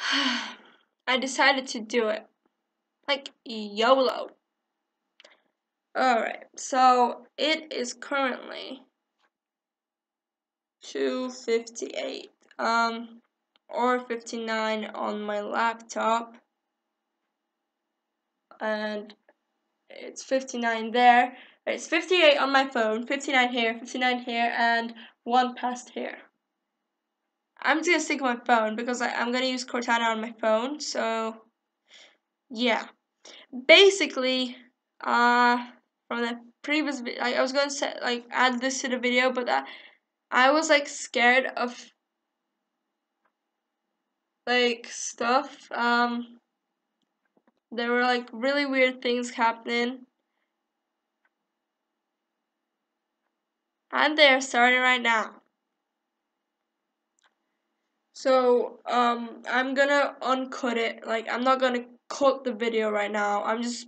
I decided to do it. Like YOLO. Alright, so it is currently 2:58 or 59 on my laptop, and it's 59 there. It's 58 on my phone, 59 here, 59 here, and 1 past here. I'm just gonna stick with my phone because I'm gonna use Cortana on my phone. So yeah, basically, from the previous video, I was gonna set, like, add this to the video, but I was like scared of like stuff. There were like really weird things happening, and they are starting right now. So I'm gonna uncut it. Like, I'm not gonna cut the video right now. I'm just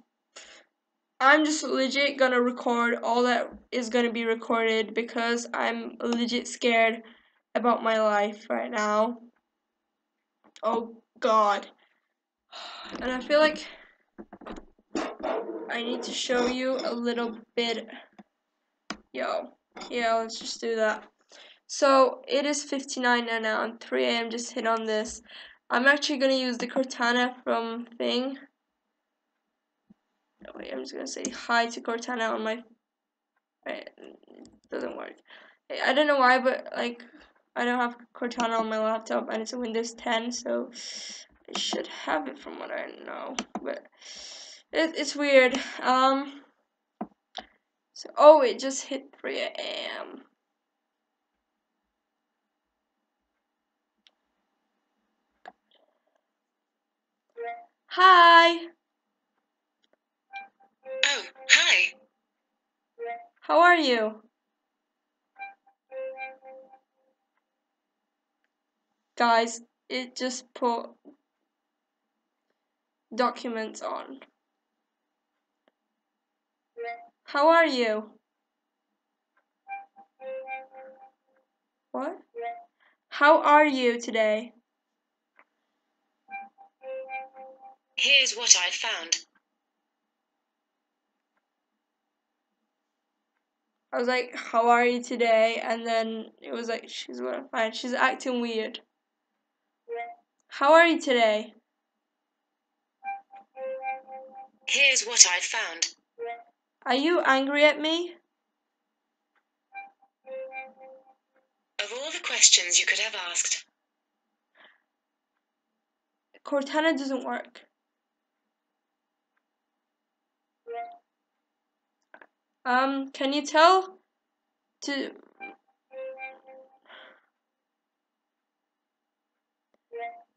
legit gonna record all that is gonna be recorded because I'm legit scared about my life right now. Oh God. And I feel like I need to show you a little bit. Yo, yeah, let's just do that. So it is 59 now, and 3 a.m. just hit on this. I'm actually gonna use the Cortana from thing. Oh, wait, I'm just gonna say hi to Cortana on my. It doesn't work. I don't know why, but like I don't have Cortana on my laptop, and it's a Windows 10, so I should have it from what I know. But it's weird. So oh, it just hit 3 a.m. Hi. Oh, hi. How are you? Guys, it just put documents on. How are you? What? How are you today? Here's what I found. I was like, how are you today? And then it was like, she's what I find. She's acting weird. How are you today? Here's what I found. Are you angry at me? Of all the questions you could have asked. Cortana doesn't work. Can you tell to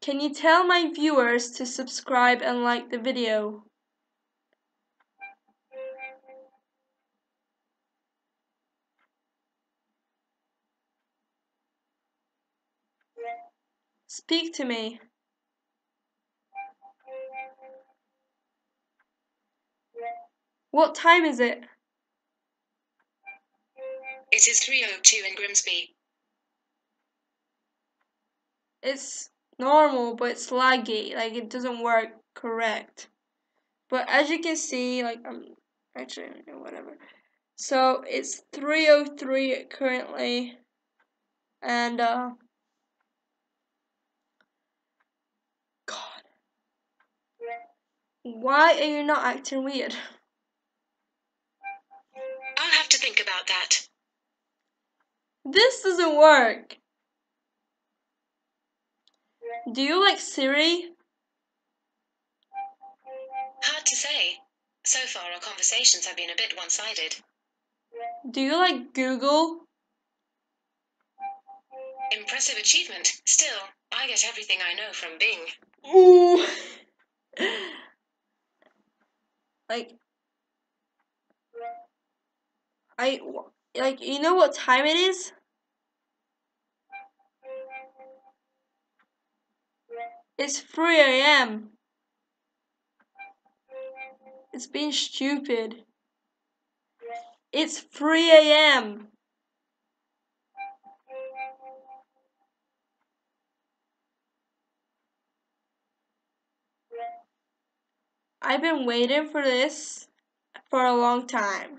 Can you tell my viewers to subscribe and like the video? Speak to me. What time is it? It is 3:02 in Grimsby. It's normal, but it's laggy. Like, it doesn't work correct. But as you can see, like, actually, whatever. So it's 3:03 currently, and God, why are you not acting weird? I'll have to think about that. This doesn't work. Do you like Siri? Hard to say. So far our conversations have been a bit one-sided. Do you like Google? Impressive achievement. Still, I get everything I know from Bing. Ooh. Like, you know what time it is? It's 3 a.m. It's being stupid. It's 3 a.m. I've been waiting for this for a long time.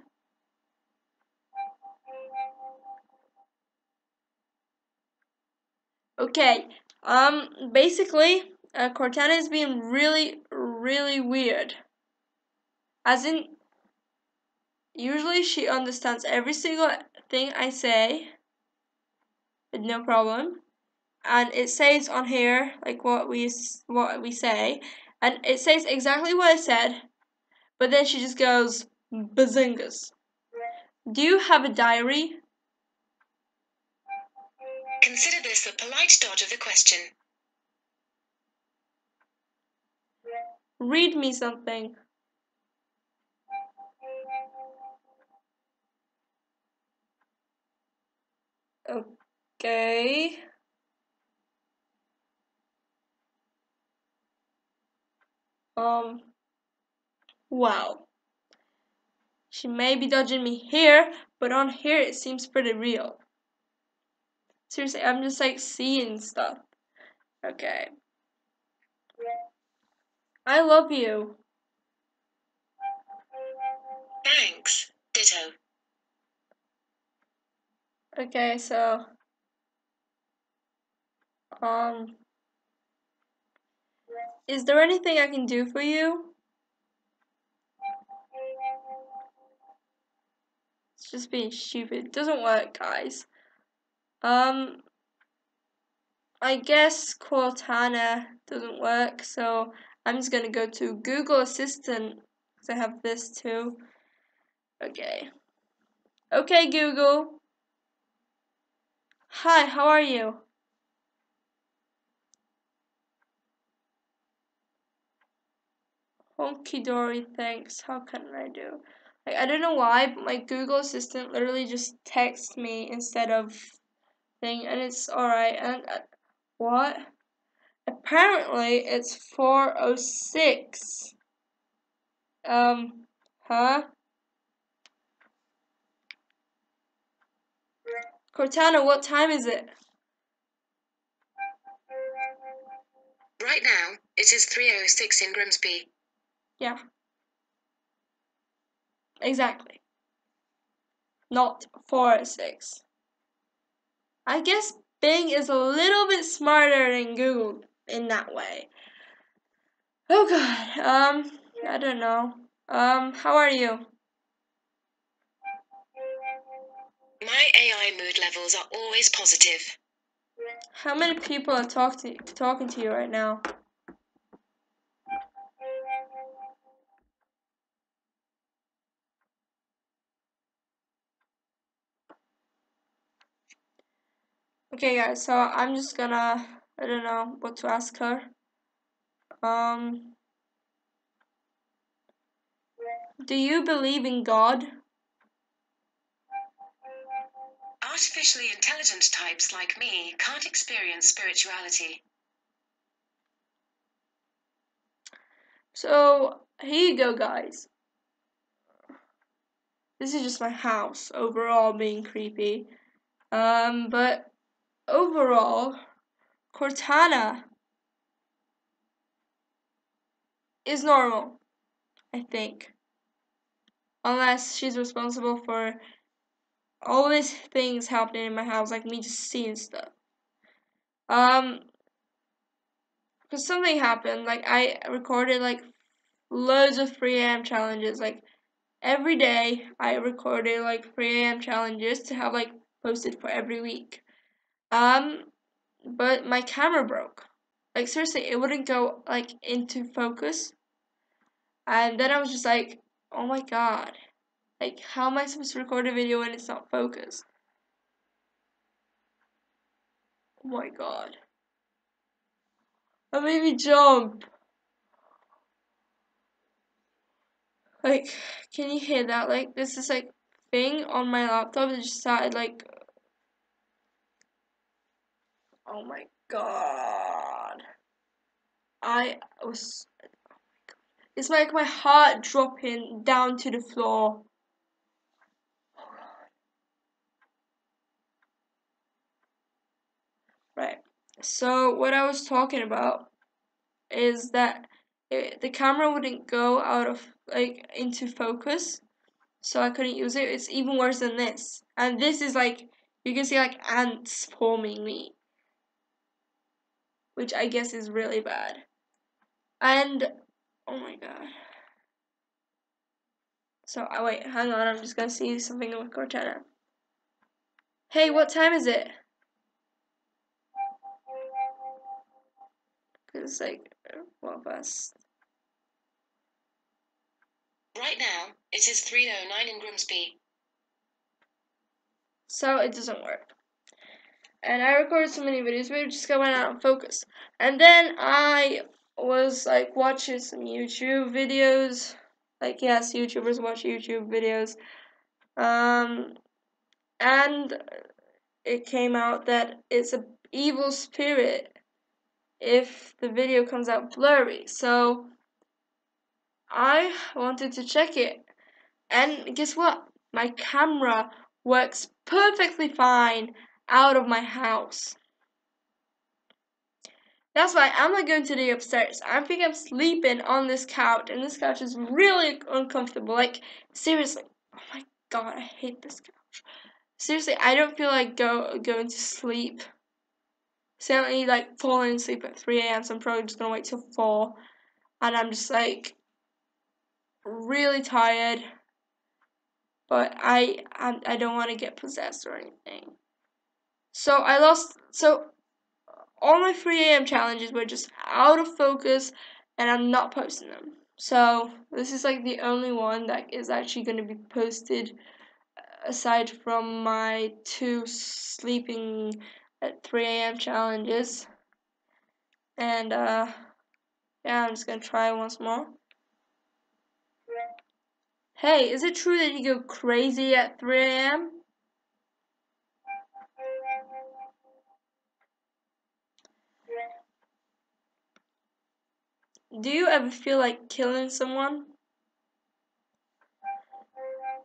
Okay, basically, Cortana is being really weird. As in, usually she understands every single thing I say with no problem, and it says on here like what we say, and it says exactly what I said, but then she just goes bazingas. Do you have a diary? Consider this the polite dodge of the question. Read me something. Okay. Wow. She may be dodging me here, but on here it seems pretty real. Seriously, I'm just like seeing stuff. Okay. I love you. Thanks. Ditto. Okay, so is there anything I can do for you? It's just being stupid. It doesn't work, guys. I guess Cortana doesn't work, so I'm just gonna go to Google Assistant because I have this too. Okay. Okay, Google. Hi, how are you? Honky dory, thanks. How can I do? Like, I don't know why, but my Google Assistant literally just texts me instead of thing, and it's alright. And what? Apparently, it's 4:06. Huh? Cortana, what time is it? Right now, it is 3:06 in Grimsby. Yeah. Exactly. Not 4:06. I guess Bing is a little bit smarter than Google in that way. Oh god. I don't know. How are you? My AI mood levels are always positive. How many people are talking to you right now? Okay, guys, so I'm just gonna, I don't know what to ask her. Do you believe in God? Artificially intelligent types like me can't experience spirituality. So, here you go, guys. This is just my house overall being creepy. But overall, Cortana is normal, I think. Unless she's responsible for all these things happening in my house, like me just seeing stuff. Because something happened, like I recorded like loads of 3 AM challenges. Like every day I recorded like 3 AM challenges to have like posted for every week. But my camera broke. Like seriously, it wouldn't go like into focus. And then I was just like, oh my god. Like, how am I supposed to record a video when it's not focused? Oh my god. That made me jump. Like, can you hear that? Like, this is like thing on my laptop that just started like. Oh my god. I was. Oh my god. It's like my heart dropping down to the floor. Right, so what I was talking about is that the camera wouldn't go out of like into focus, so I couldn't use it. It's even worse than this, and this is like, you can see like ants forming me, which I guess is really bad. And oh my god. So I wait, hang on, I'm just gonna see something with Cortana. Hey, what time is it? Because it's like, well past. Right now, it is 3:09 in Grimsby. So it doesn't work. And I recorded so many videos, but it just got went out of focus. And then I was like watching some YouTube videos. Like, yes, YouTubers watch YouTube videos. And it came out that it's an evil spirit if the video comes out blurry. So I wanted to check it. And guess what? My camera works perfectly fine out of my house. That's why I'm not going to the upstairs. I think I'm sleeping on this couch, and this couch is really uncomfortable. Like, seriously. Oh my god, I hate this couch. Seriously, I don't feel like going to sleep. Certainly, like, falling asleep at 3 AM, so I'm probably just gonna wait till 4. And I'm just, like, really tired. But I don't want to get possessed or anything. So I lost... So... all my 3 AM challenges were just out of focus, and I'm not posting them. So this is like the only one that is actually going to be posted, aside from my 2 sleeping at 3 AM challenges. And yeah, I'm just going to try once more. Hey, is it true that you go crazy at 3 AM? Do you ever feel like killing someone?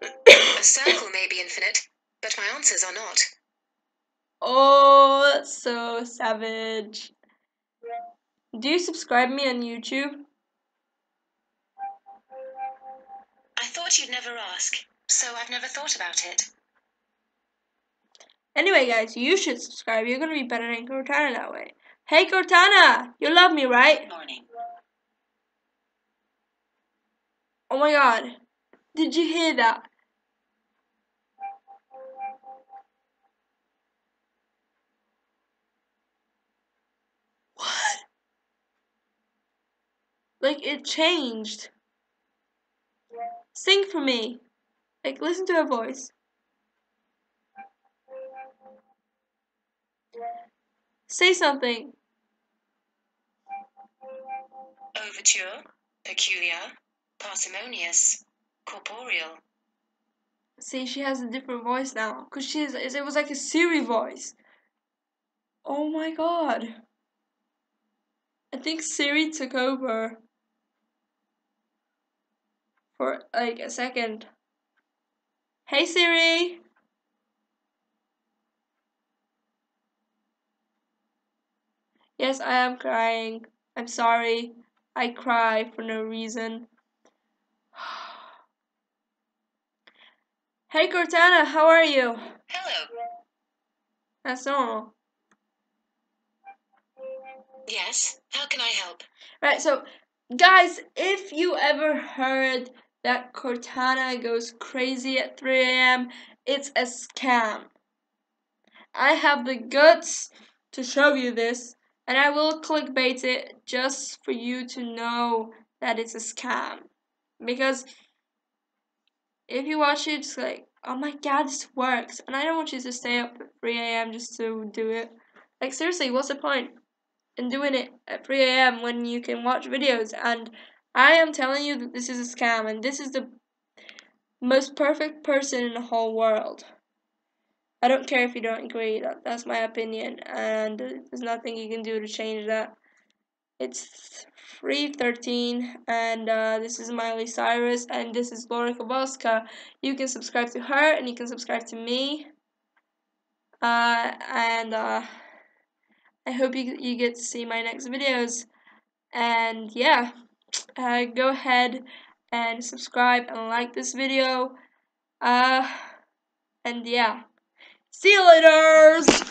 A circle may be infinite, but my answers are not. Oh, that's so savage. Do you subscribe me on YouTube? I thought you'd never ask, so I've never thought about it. Anyway, guys, you should subscribe. You're going to be better than Cortana that way. Hey, Cortana! You love me, right? Good morning. Oh my god, did you hear that? What? Like, it changed. Sing for me. Like, listen to her voice. Say something. Overture, peculiar. Parsimonious, corporeal. See, she has a different voice now, because she is, it was like a Siri voice. Oh my god. I think Siri took over for like a second. Hey Siri. Yes, I am crying. I'm sorry. I cry for no reason. Hey Cortana, how are you? Hello. That's normal. Yes, how can I help? Right, so guys, if you ever heard that Cortana goes crazy at 3 AM, it's a scam. I have the guts to show you this, and I will clickbait it just for you to know that it's a scam. Because if you watch it, it's like, oh my god, this works. And I don't want you to stay up at 3 AM just to do it. Like, seriously, what's the point in doing it at 3 AM when you can watch videos? And I am telling you that this is a scam, and this is the most perfect person in the whole world. I don't care if you don't agree, that's my opinion, and there's nothing you can do to change that. It's 3:13, and this is Miley Cyrus, and this is Laura Kowalska. You can subscribe to her, and you can subscribe to me. I hope you get to see my next videos. And yeah, go ahead and subscribe and like this video. And yeah, see you later.